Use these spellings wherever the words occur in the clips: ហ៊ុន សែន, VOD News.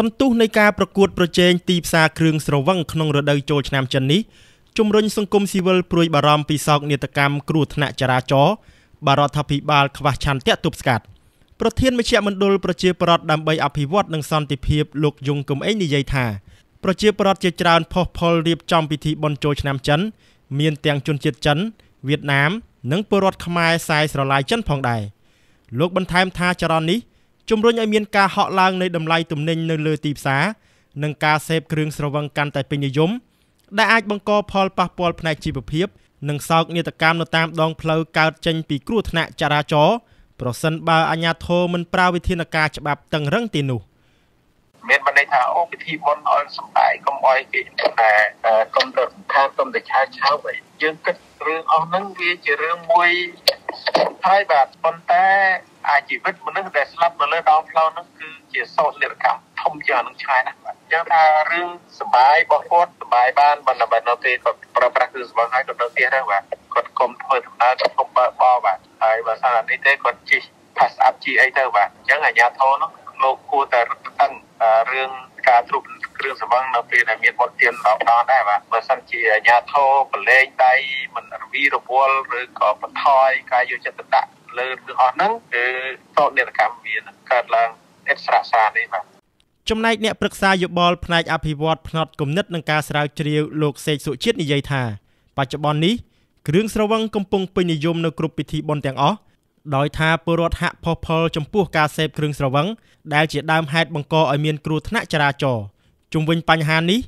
Sâm tu nơi caประกวดประเจงตีพซาเครื่องสระวังขนงระดับโจชนามจันนี้จุมรนสังคมซีเวลปลุยบารอมปีศาจเนตกรรมครูธนาจราจอบารอทัพิบาลขวัญชันเตะตุบสกัดประเทศไม่เชื่อมันโดนประเจปรอดดำใบอภิวัตนังสันติเพียบลุกยงกุมไอนิยัยธาประเจปรอดเจจรานพอพอเรียบจอมพิธีบอลโจชนามจันเมียนเตียงจุนเจจันเวียดนามนังปรอดขมายสายสลายจันพองได้ลุกบรรทายธาจรานนี้จุมรุ่นไอเมียนกาเหาะลางในดำไล่ตุ่มเนยในเลือตีบสาหนังกาเซฟเครื่องสระวังกันแต่เป็นยมได้อาจบังกอพอลปะปอลพนัยจีบเพียบหนังสาวเนตกรรมตามดองเพลากาเจนปีกรูธนาจราจอเพราะสันบาอัญญาโทมันปราวิธีนกาฉบับตังเรื่องตีนูเมียนบันไดท้าโอพิธีบอลออนสบายก็มอยกินแต่กำหนดท่าต้มแต่ชาเช้าไปยังก็เรื่องออกนั่งเวียจะเรื่องมวยท้ายบาทปนแต่อาชีพมันนั่งแต่สลับมาเลยดองเพลานั่นคือเจี๋ยโซ่เนตกรรมทมยานังชายนะยังทาเรื่องสบายบอกโคตรสบายบ้านบรรดาบรรดาเตะกับประปราคือสบายกับนักเตะได้ว่ากดกลมเพื่อทำงานกับกลมบ่อว่ะไอ้ภาษาในเตะกดจีพัสอัพจีไอเตอร์ว่ะยังไงยาท้อเนาะโลกูแต่ตั้งเรื่องการทุบเรื่องสบายนักเตะในเมียนบดเตียนเราตอนได้ว่ะภาษาจียาท้อเป็นเลงไตมันวีรบวลหรือก่อปะทอยกายอยู่จัตตะเลือดหรืออ่อนนั่งคือโต๊ะเดียร์กรรมเวียนการล้างเอ็กซ์ราซานี่ว่ะจำนายเนี่ยปรึกษาโยบอลพนัยอภิวัตพนัดกลุ่มนัดนังกาสราเรียวโลกเซสุชิตนิยัยธาปัจจุบันนี้เครื่องสระวังกำปงเป็นนิยมในกลุ่มพิธีบอลแตงอ๋อโดยธาปรดหะพอพอจำพวกกาเซฟเครื่องสระวังได้เจียดามไฮด์บังกอไอเมียนกรูธนาจราจอจุมวิญปัญหานี้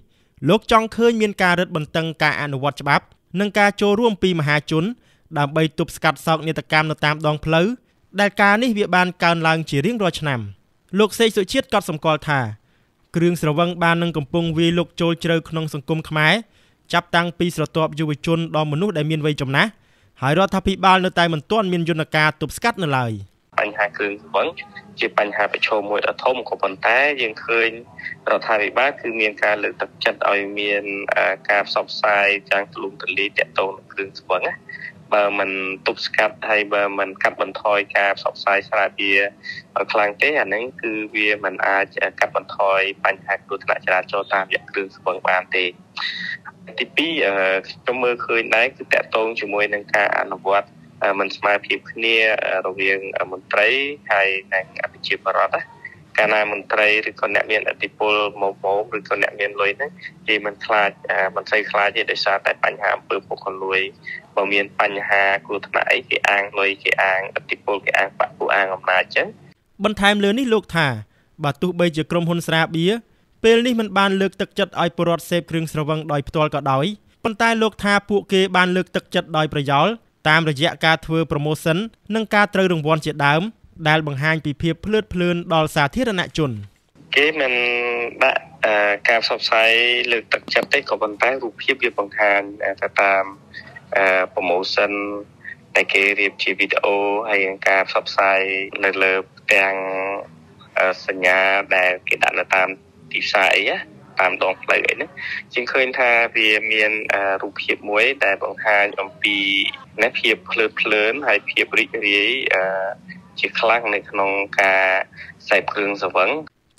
โลกจองเคยเมียนการรถบันเทิงกาอนุวัตฉบับนังกาโจร่วมปีมหาชนดามใบตุบสกัดสอกเนตกรรมตามดองเพลได้การนี้เวียบานการลังเฉียเรียงรอชนำโลกเซสุชิตกัดสมกอลธาเครื่องสระวังบานนังกำปงวีโลกโจเจริญขนงสังคมขมายจับตั้งปีสระตอบยุวชนดอมมนุษย์ได้เมียนไว้จมนะหายรอทัพิบาลในใจมันต้อนเมียนยุนกาตุบสกัดนั่นเลยปัญหาเครื่องสระวังจีปัญหาประชมวยอัฐมของบรรดายังเคยเราทายไปบ้างคือเมียนการหรือตัดจัดเอาเมียนการสอบทรายจางลุงตะลีแตะโตนเครื่องสระวังบามันตุบสกัดให้บามันกัดบันทอยกาสอบสายสระเบียคลังเตะอันนั้นคือเบียมันอาจจะกัดบันทอยปัญหาดูถนัดจราจรตามอย่างเครื่องสว่างบานเตะที่ปีจมือเคยไหนคือแตะตรงจมวยนังกาอนุวัตมันสมาพิพเนี่ยเราเรียงมันไตรให้ในอภิชิบรอดการนำมันไตรหรือคนแนบเมียนอติปุลโมโมหรือคนแนบเมียนรวยนั้นที่มันคลาดมันใส่คลาดที่ได้สาแต่ปัญหาเปิดพวกคนรวยบางเมียนปัญหากูทนายเกี่ยงอ่างรวยเกี่ยงอ่างอติปุลเกี่ยงอ่างปะกูอ่างอำนาจจังบรรทายเรือนี่ลูกถ่าบาตุใบจะกรมฮุนสราเบียเปลนี่มันบานเลือกตักจัดไอปรอดเซฟเครื่องสระวังดอยตัวก็ดอยบรรทายลูกถ่าผู้เกบานเลือกตักจัดดอยประยอลตามระยะการทัวร์โปรโมชั่นนังการเตยรางวัลเจ็ดดาวได้บังหางปีเพียบเพลิดเพลินดอลสาธิรณะจุนเกมันได้การสอบไซเลือกตักจัดได้ของบรรทายรูปเพียบเรียบบังหางตามโปรโมชั่นในเกมเรียบชีวิตโอให้การสอบไซเลือกยังสัญญาแต่กิจการตามติดสายตามดองไหลนะจึงเคยท่าเพียเมียนรูปเพียบมวยแต่บางทางอมปีนะเพียบเพลิดเพลินหายเพียบริเรียจีคลั่งในขนมกาใส่เครื่องสว่าง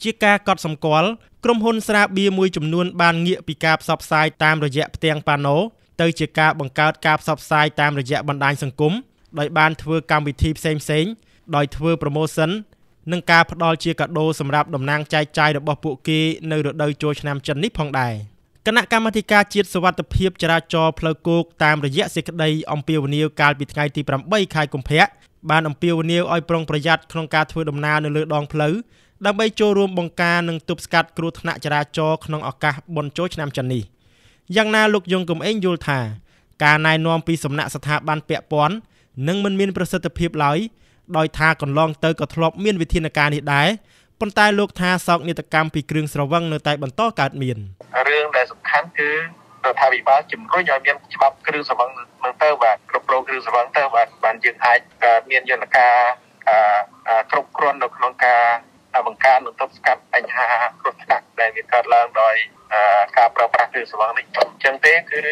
จีกากอดสมกอลกรมฮุนสราเบียมวยจำนวนบานเงียปีกาบซับไซตามระยะเตียงปานโนเตยจีกาบังการกาบซับไซตามระยะบันไดสังคมโดยบานทัวร์กรรมวิธีเซมเซงโดยทัวร์โปรโมชั่นนังกาพดอลเชียกระโดสำหรับดำนางใจใจดอกบปุกีในรถโดยโจชนามจันนิพองได้คณะกรรมการจิตสวัสดิเพียบจราจรเพลกุกตามระยะเสกได้อมเปียวเนียวการปิดไงตีปรำใบคายกุมเพะบานอมเปียวเนียวอ้อยปรองประหยัดขนมกาทัวดำนาในเรือดองเพลดังใบโจรวมบงการหนึ่งตุบสกัดกรุธนาจราจรขนมอากาบนโจชนามจันนิยังนาลุกยงกุมเอ็งยูธาการนายนอมปีสำนักสถาบันเปียป้อนหนึ่งมันมีประสิทธิภาพหลายโดยทาก่อนลองเตยก็ทลบเมียนวิธีการเหตุใดปนใต้โลกทาสอกนิตกรรมปีกรึงสระวังในใต้บรรโต้การเมียนเรื่องแต่สำคัญคือเราทาบิบาจิมรุ่ยย่อยเมียนฉบับกรึงสระวังเมืองเตยแบบกรบโลกรึงสระวังเตยแบบบันยึงหายเมียนยนต์กาครบครัวนดอกนองกาบังการหนุนทบสกัดอัญหากรุตตักได้มีการล้างโดยการประปรากรึงสระวังในจังเต้คือ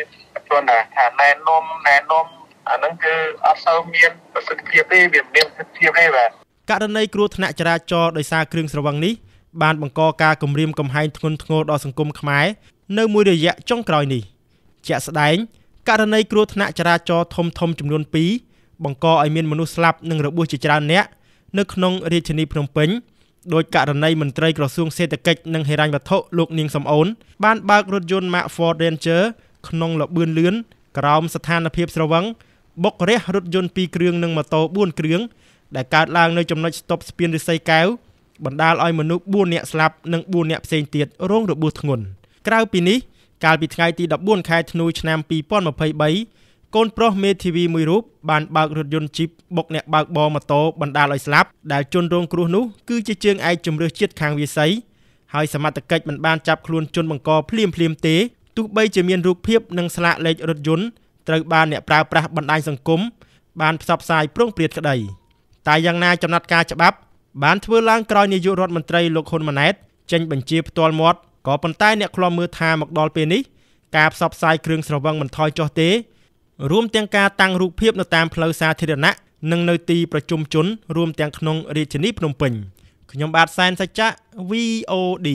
ตัวหน้าฐานแนนนมอันนั้นคืออัศเมียนประสิทธิภาพได้เบี่ยงเบนประสิทธิภาพได้แบบการในกรุธนาจราจรโดยซาเครื่องสระวังนี้ bàn bằng co ca cầm riêng cầm hai thôn ngô đo sừng cung khmái nơi mùi đời dạ trong còi nỉ chạ sạ đánh cả đàn ấy cướp nạn chả cho thông thông chùm luôn pí bằng co ai miên manu slap nâng rượu bia chỉ chả nè nước nông Richini Phnom Penh đôi cả đàn ấy mình trai cỏ xương xe tịch kịch nâng heran vật thộ luộc niềng sầm ổn ban bạc rút john mạ Ford Ranger nông lọ bươn lươn cào sát than nạp hiệp sờ vắng bốc rẽ rút john pi kêu nâng mà tàu buôn kêu đại cả làng nơi chấm nói stop spin say kéo bản đa loi mà núp buôn nhẹ slap nâng buôn nhẹ xén tiệt rong rượu bia ngồn cào pin ní cào bị ngay ti đập buôn khai thnui nam pi pon mà phơi bấy con pro mê TV 1 រូប បាន បើក រថ យន្ត ជីប បុក អ្នក បើក បរ ម៉ូតូ បណ្ដាល ឲ្យ ស្លាប់ ដែល ជន រង គ្រោះ នោះ គឺជា ជើង ឯក ជំរឿស ជាតិ ខាង វាសី ហើយ សមត្ថកិច្ច មិន បាន ចាប់ ខ្លួន ជន បង្ក ភ្លាម ទេ ទោះបី ជា មាន រូប ភាព និង ស្លាក លេខ រថ យន្ត ត្រូវ បាន អ្នក ប្រើ ប្រាស់ បណ្ដាញ សង្គម បាន ផ្សព្វផ្សាយ ប្រុង ព្រាត ក្តី តែ យ៉ាង ណា ចំណាត់ ការ ច្បាប់ បាន ធ្វើ ឡើង ក្រោយ នាយក រដ្ឋមន្ត្រី លោក ហ៊ុន ម៉ាណែត ចេញ បញ្ជា ផ្ទាល់ មាត់ ក៏ ប៉ុន្តែ អ្នក ខ្លំ មើល ថា មក ដល់ ពេល នេះ ការ ផ្សព្វផ្សាយ គ្រឿង ស្រវឹង មិន ថយ ចុះ ទេរួមទាំងការតាំងរូបភាពនៅតាមផ្លូវសាធារណៈនិងនៅទីប្រជុំជនរួមទាំងក្នុងរាជធានីភ្នំពេញខ្ញុំបាទសែនសច្ចៈ VOD